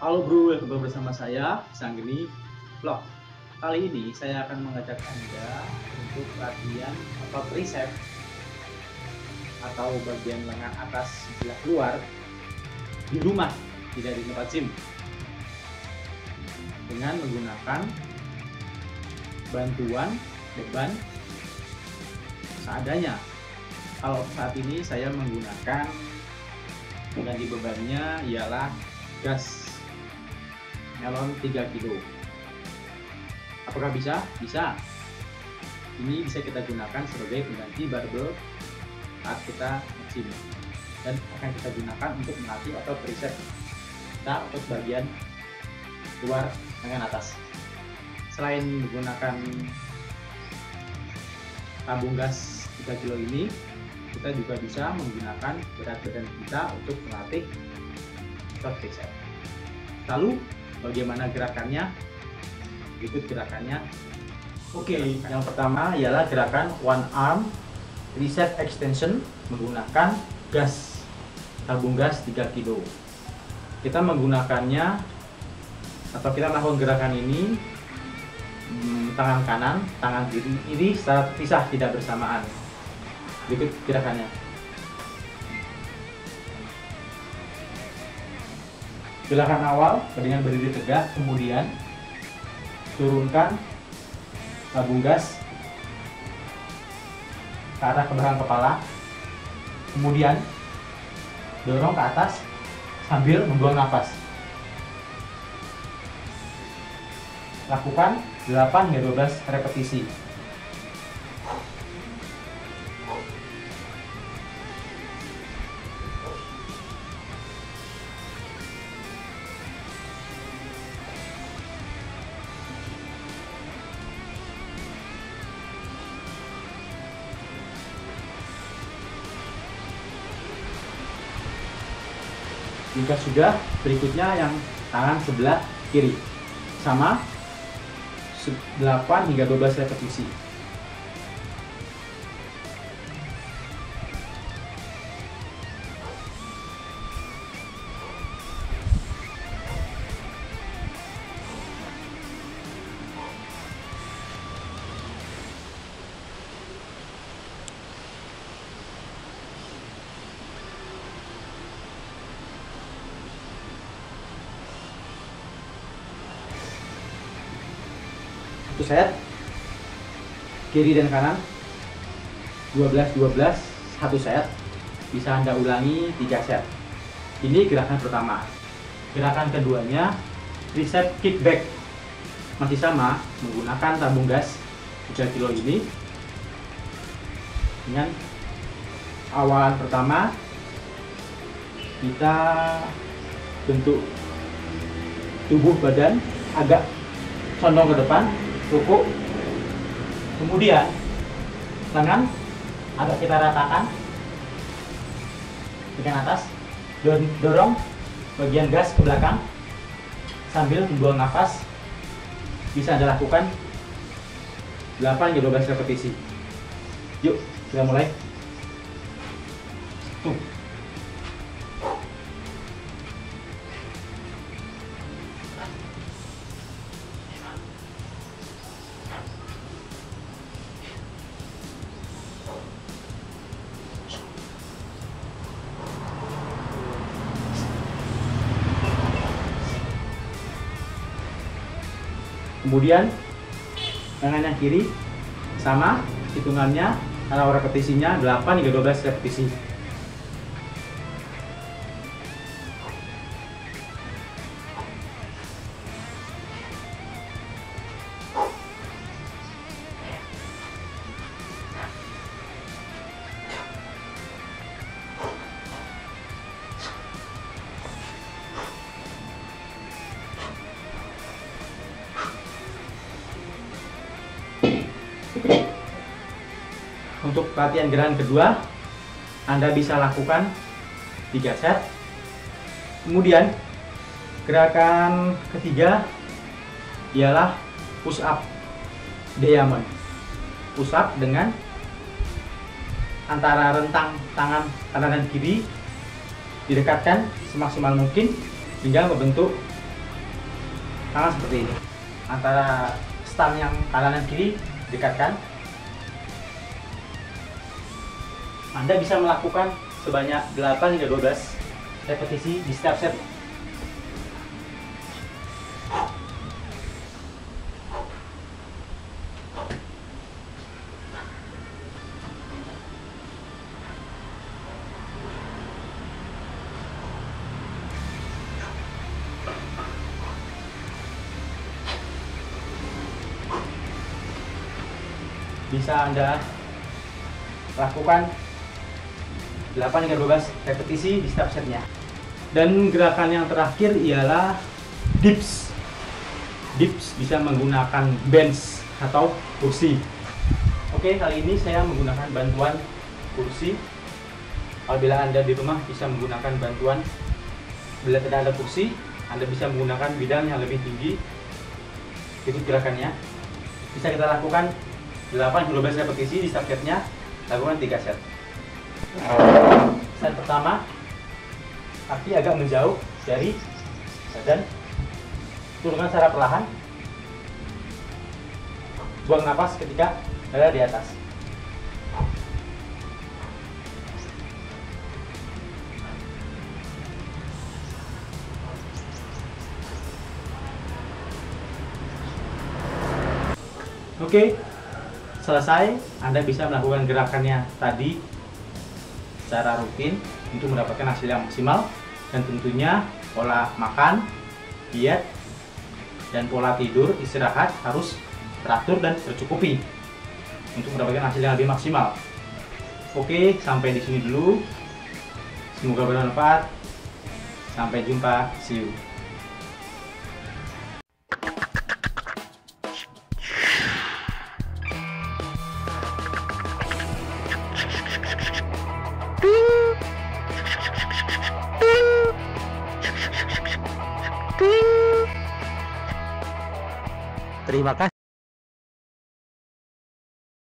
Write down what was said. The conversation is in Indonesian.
Halo bro, welcome bersama saya Sanggini Vlog. Kali ini saya akan mengajak Anda untuk latihan otot tricep atau bagian lengan atas sebelah luar di rumah, tidak di tempat gym, dengan menggunakan bantuan beban seadanya. Kalau saat ini saya menggunakan pengganti bebannya ialah gas melon 3 kilo. Apakah bisa? Bisa. Ini bisa kita gunakan sebagai pengganti barbel saat kita nge-gym, dan akan kita gunakan untuk melatih otot tricep kita, otot bagian luar lengan atas. Selain menggunakan tabung gas 3 kilo ini, kita juga bisa menggunakan berat badan kita untuk melatih otot tricep. Lalu bagaimana gerakannya? Ikut gerakannya. Oke, yang pertama ialah gerakan one arm tricep extension menggunakan gas, tabung gas 3 kilo. Kita menggunakannya atau kita melakukan gerakan ini tangan kanan, tangan kiri ini secara terpisah, tidak bersamaan. Ikut gerakannya. Gerakan awal dengan berdiri tegak, kemudian turunkan tabung gas ke arah ke belakang kepala, kemudian dorong ke atas sambil membuang nafas. Lakukan 8-12 repetisi. Jika sudah, berikutnya yang tangan sebelah kiri sama 8-12 repetisi. Set kiri dan kanan 12-12 satu set, bisa Anda ulangi 3 set. Ini gerakan pertama. Gerakan keduanya tricep kickback, masih sama menggunakan tabung gas 3 kilo ini. Dengan awalan pertama kita bentuk tubuh badan agak condong ke depan, kuku, kemudian lengan agak kita ratakan dengan atas, dorong bagian gas ke belakang sambil membuang nafas. Bisa Anda lakukan 8-12 repetisi. Yuk, kita mulai. 1. Kemudian tangan yang kiri sama hitungannya atau repetisinya 8-12 repetisi. Untuk latihan gerakan kedua, Anda bisa lakukan 3 set. Kemudian gerakan ketiga ialah push up diamond. Push up dengan antara rentang tangan kanan dan kiri didekatkan semaksimal mungkin hingga membentuk tangan seperti ini. Antara stang yang kanan dan kiri dekatkan. Anda bisa melakukan sebanyak 8 hingga 12 repetisi di setiap set. Bisa Anda lakukan 8 hingga 12 repetisi di setiap setnya. Dan gerakan yang terakhir ialah dips. Dips bisa menggunakan bench atau kursi. Oke, kali ini saya menggunakan bantuan kursi. Apabila Anda di rumah bisa menggunakan bantuan, bila tidak ada kursi, Anda bisa menggunakan bidang yang lebih tinggi. Ikut gerakannya. Bisa kita lakukan 8-12 repetisi di setiap setnya, lakukan 3 set. Set pertama, kaki agak menjauh dari badan, turunkan secara perlahan, buang napas ketika dada di atas. Oke. Selesai, Anda bisa melakukan gerakannya tadi secara rutin untuk mendapatkan hasil yang maksimal, dan tentunya pola makan, diet, dan pola tidur, istirahat harus teratur dan tercukupi untuk mendapatkan hasil yang lebih maksimal. Oke, sampai di sini dulu. Semoga bermanfaat. Sampai jumpa, see you. Terima kasih.